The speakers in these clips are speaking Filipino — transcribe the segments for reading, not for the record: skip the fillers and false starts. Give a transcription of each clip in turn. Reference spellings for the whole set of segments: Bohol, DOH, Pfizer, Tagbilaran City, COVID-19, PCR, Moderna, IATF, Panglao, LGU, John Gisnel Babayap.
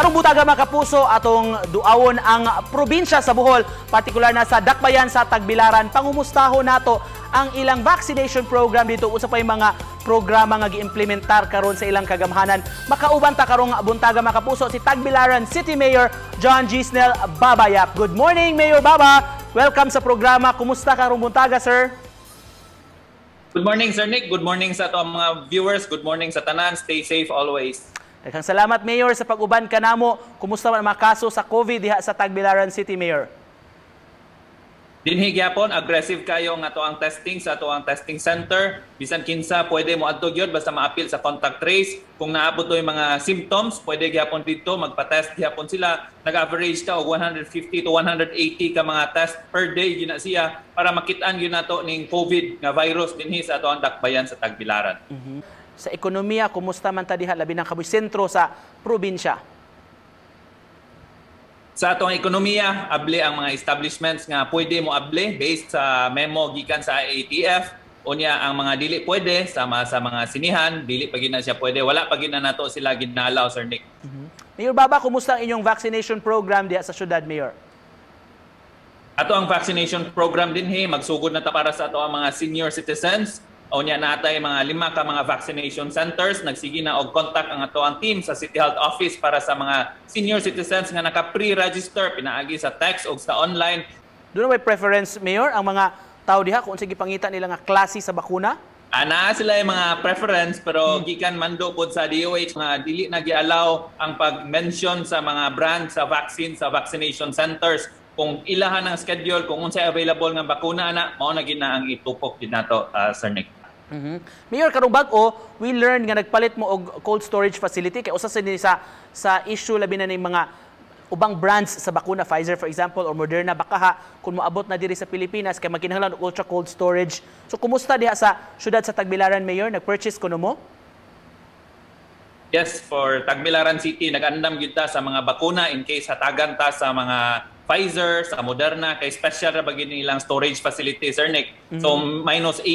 Karong butaga mga kapuso, atong duawon ang probinsya sa Bohol, partikular na sa Dakbayan sa Tagbilaran. Pangumustaho nato ang ilang vaccination program dito usapay mga programa nga giimplementar karon sa ilang kagamhanan. Makauban ta karong buntaga mga kapuso si Tagbilaran City Mayor John Gisnel Babayap. Good morning, Mayor Baba. Welcome sa programa. Kumusta karong buntaga, sir? Good morning, Sir Nick. Good morning sa ato mga viewers. Good morning sa tanan. Stay safe always. Daghang salamat, Mayor, sa pag-uban ka namo. Kumusta man ang mga kaso sa COVID diha sa Tagbilaran City, Mayor? Dinhi gyapon, aggressive kayo nga to ang testing sa to ang testing center. Bisan kinsa pwede mo adto gyud basta maapil sa contact trace. Kung naabot to yung mga symptoms, pwede gyapon dito magpa-test gyapon sila. Nag-average ka og 150 to 180 ka mga test per day gyud na siya para makit-an gyud nato ning COVID nga virus dinhi sa to ang Dakbayan sa Tagbilaran. Sa ekonomiya, kumusta man ta diha labi nang kabuhi sentro sa probinsya? Sa atong ekonomiya, able ang mga establishments nga pwede mo able based sa memo gikan sa IATF. Unya ang mga dili pwede sama sa mga sinihan, dili pa gina siya pwede, wala pa gina nato sila ginalaw, Sir Nick. Mayor Baba, kumusta ang inyong vaccination program diha sa syudad, Mayor? Ato ang vaccination program dinhi, magsugod na ta para sa ato ang mga senior citizens. Unya natay mga 5 ka mga vaccination centers. Nagsige na og contact ang ato ang team sa City Health Office para sa mga senior citizens nga naka pre-register, pinaagi sa text o sa online. Doon na may preference, Mayor, ang mga tao diha kung sige pangita nila nga klase sa bakuna? Ana sila yung mga preference pero gikan mando pod sa DOH nga dili na gi-allow ang pag-mention sa mga brand sa vaccine sa vaccination centers. Kung ilahan ang schedule, kung unsay available nga bakuna na, mao na gina ang itupok dinato, Sir Nick. Mayor, karong bag-o, we learned nga nagpalit mo og cold storage facility kay usa sa issue labi na ning mga ubang brands sa bakuna, Pfizer for example or Moderna, baka ha kun moabot na diri sa Pilipinas kay magkinahanglan og ultra cold storage. So kumusta diha sa syudad sa Tagbilaran, Mayor? Nag-purchase kuno mo? Yes, for Tagbilaran City nag-andam gyud ta sa mga bakuna in case hatagan ta sa mga Pfizer, sa Moderna, kay special na bagay nilang storage facility, Sir Nick. So, -80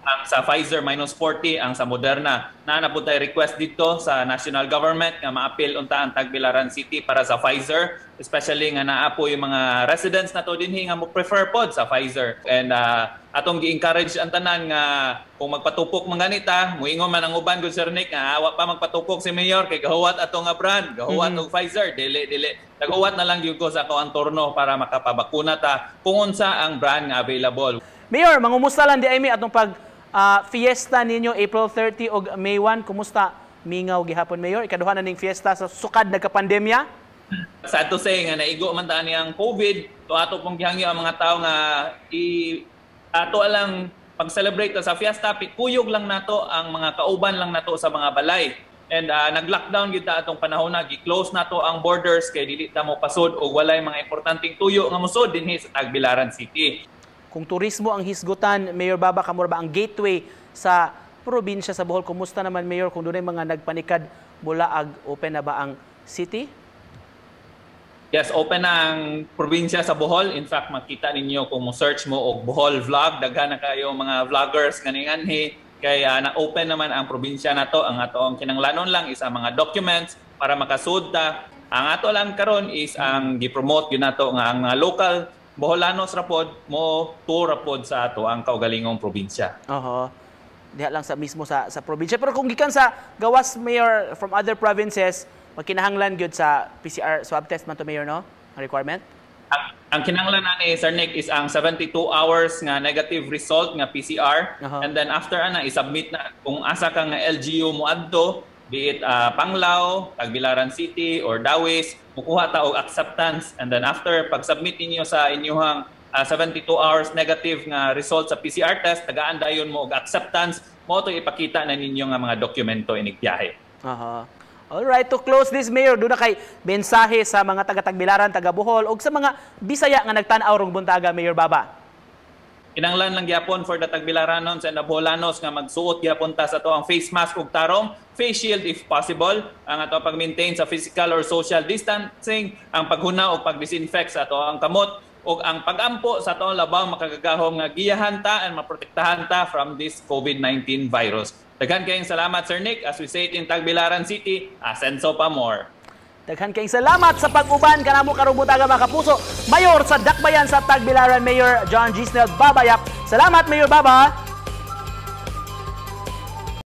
ang sa Pfizer, -40 ang sa Moderna. Na po tayo request dito sa national government nga maapil unta ang Tagbilaran City para sa Pfizer. Especially nga naapo yung mga residents na to din nga mo prefer pod sa Pfizer. And atong gi-encourage ang tanan nga kung magpatupok mga ganita, muingon man ang uban, good Sir Nick, nga awa pa magpatupok si Mayor kay gahuwat atong brand, gahuwat og Pfizer, dili. Nag-uwat na lang yung ko sa ako ang turno para makapabakuna ta kung unsa ang brand nga available. Mayor, mangumusta lang di ay mi atong pag-fiesta ninyo April 30 o May 1. Kumusta mingaw gihapon, Mayor? Ikaduha na ning fiesta sa sukad nagkapandemya? Sad to say nga naigo man ta niyang COVID. To ato pong gihangyo ang mga tao nga ato alang pag-celebrate sa fiesta. Pikuyog lang nato ang mga kauban lang nato sa mga balay. And nag-lockdown gid ta atong panahon na, gi-close na to ang borders kay dili ta mo pasod o walay mga importanteng tuyo nga musod dinhi sa Tagbilaran City. Kung turismo ang hisgutan, Mayor Baba, kamura ba ang gateway sa probinsya sa Bohol? Kumusta naman, Mayor, kung dunay mga nagpanikad mula ag open na ba ang city? Yes, open na ang probinsya sa Bohol. In fact, makita ninyo kung mo search mo og Bohol vlog, daghan na kayo mga vloggers kaninganhi. Kaya na-open naman ang probinsya na to. Ang atong kinanglanon lang is ang mga documents para makasud ta. Ang ato lang karon is ang gipromote yun na to nga ang local Boholanos rapod mo tour rapod sa ato ang kaugalingong probinsya. Diha lang sa mismo sa probinsya. Pero kung gikan sa gawas, Mayor, from other provinces, magkinahanglan gyud sa PCR swab test man to, Mayor, no? Ang requirement? Ang kinanglan na ni Sir Nick is ang 72 hours nga negative result nga PCR. And then after ana isubmit na kung asa ka nga LGU mo adto, be it Panglao, Tagbilaran City or Dawis, mukuha ta og acceptance. And then after pag-submit niyo sa inyuhang 72 hours negative nga result sa PCR test, tagaan dayon mo og acceptance, mo to ipakita na ninyo nga mga dokumento inig biyahe. Alright, to close this, Mayor, doon na kay mensahe sa mga taga-Tagbilaran, taga-Bohol o sa mga Bisaya nga nagtanaw rong buntaga, Mayor Baba. Kinanglan lang gyapon for the Tagbilaranons and the Boholanos nga magsuot gyapon ta sa to ang face mask ug tarong, face shield if possible, ang ato pag-maintain sa physical or social distancing, ang paghuna o pag-disinfect sa to ang kamot o ang pagampo sa to labaw makagagahom nga giyahan ta and maprotektahan ta from this COVID-19 virus. Daghan kayong salamat, Sir Nick. As we say it in Tagbilaran City, ascenso pa more. Daghan kayong salamat sa pag-uban kanamo karubutaga mga kapuso. Mayor sa Dakbayan sa Tagbilaran, Mayor John Gisnel Babayap. Salamat Mayor Baba.